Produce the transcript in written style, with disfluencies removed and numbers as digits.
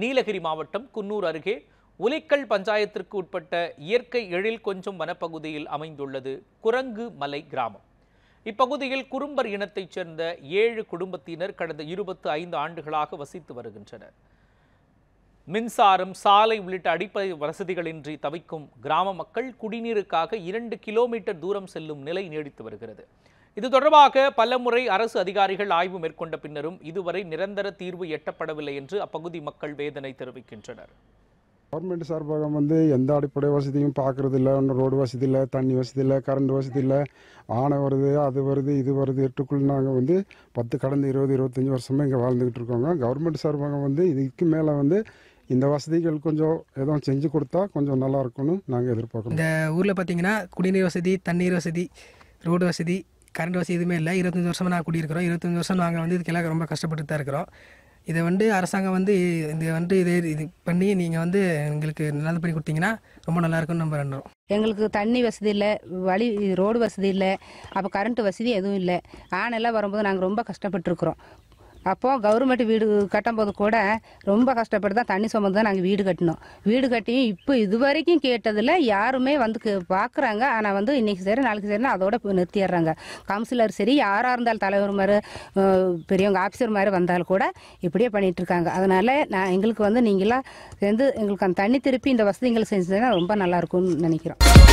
நீலகிரி மாவட்டம் குன்னூர் அருகே உலைக்கல் பஞ்சாயத்திற்கு உட்பட்ட இயற்கை எழில் கொஞ்சம் வனப்பகுதியில் அமைந்துள்ளது குரங்கு மலை கிராமம். இப்பகுதியில் குறும்பர் இனத்தைச் சேர்ந்த 7 குடும்பத்தினர் கடந்த 25 ஆண்டுகளாக வசித்து வருகின்றனர். மின்சாரம், சாலை உள்ளிட்ட அடிப்படை வசதிகளின்றி தவிக்கும் கிராம மக்கள் குடிநீருக்காக 2 கிலோமீட்டர் தூரம் செல்லும் நிலை நீடித்து வருகிறது. இது தொடர்பாக பலமுறை அரசு அதிகாரிகள் ஆய்வு மேற்கொண்ட பின்னரும் இதுவரை நிரந்தர தீர்வு எட்டப்படவில்லை என்று அப்பகுதி மக்கள் வேதனை தெரிவிக்கின்றனர். கவர்மெண்ட் சார்பாக எந்த அடிப்படை வசதியும் பார்க்கறது இல்லை. ரோடு வசதி இல்லை, தண்ணி வசதி இல்லை, கரண்ட் வசதி இல்லை. ஆனை வருது, அது வருது, இது வருது. எட்டுக்குள் நாங்கள் 10 கடந்த 20-25 வருஷமாக இங்கே வாழ்ந்துக்கிட்டு இருக்கோங்க. கவர்மெண்ட் சார்பாக இதுக்கு மேலே இந்த வசதிகள் கொஞ்சம் எதுவும் செஞ்சு கொடுத்தா கொஞ்சம் நல்லா இருக்கும்னு நாங்கள் எதிர்பார்க்கணும். இந்த ஊரில் பார்த்தீங்கன்னா குடிநீர் வசதி, தண்ணீர் வசதி, ரோடு வசதி, கரண்ட் வசதி எதுவுமே இல்லை. 25 வருஷமாக நாங்கள் கூடியிருக்கிறோம். 25 வருஷம் நாங்கள் இதுக்கெல்லாம் ரொம்ப கஷ்டப்பட்டு தான் இருக்கிறோம். இதை அரசாங்கம் இது பண்ணி நீங்கள் எங்களுக்கு நல்லது பண்ணி கொடுத்தீங்கன்னா ரொம்ப நல்லாயிருக்கும்னு நம்ம நம்புறோம். எங்களுக்கு தண்ணி வசதி இல்லை, வழி ரோடு வசதி இல்லை, அப்போ கரண்ட் வசதி எதுவும் இல்லை. ஆனெல்லாம் வரும்போது நாங்கள் ரொம்ப கஷ்டப்பட்டுருக்குறோம். அப்போது கவர்மெண்ட் வீடு கட்டும்போது கூட ரொம்ப கஷ்டப்பட்டு தான் தண்ணி சுமந்து தான் நாங்கள் வீடு கட்டினோம். வீடு கட்டியும் இப்போ இது வரைக்கும் கேட்டதில் யாருமே பார்க்குறாங்க. ஆனால் இன்றைக்கி சரி நாளைக்கு சரினா அதோட நிறுத்திடுறாங்க. கவுன்சிலர் சரி, யாராக இருந்தாலும் தலைவர் மாதிரி பெரியவங்க ஆஃபீஸர் மாதிரி வந்தாலும் கூட இப்படியே பண்ணிகிட்ருக்காங்க. அதனால் எங்களுக்கு நீங்களாம் சேர்ந்து எங்களுக்கு அந்த தண்ணி திருப்பி இந்த வசதிகள் செஞ்சதுன்னா ரொம்ப நல்லாயிருக்கும்னு நினைக்கிறோம்.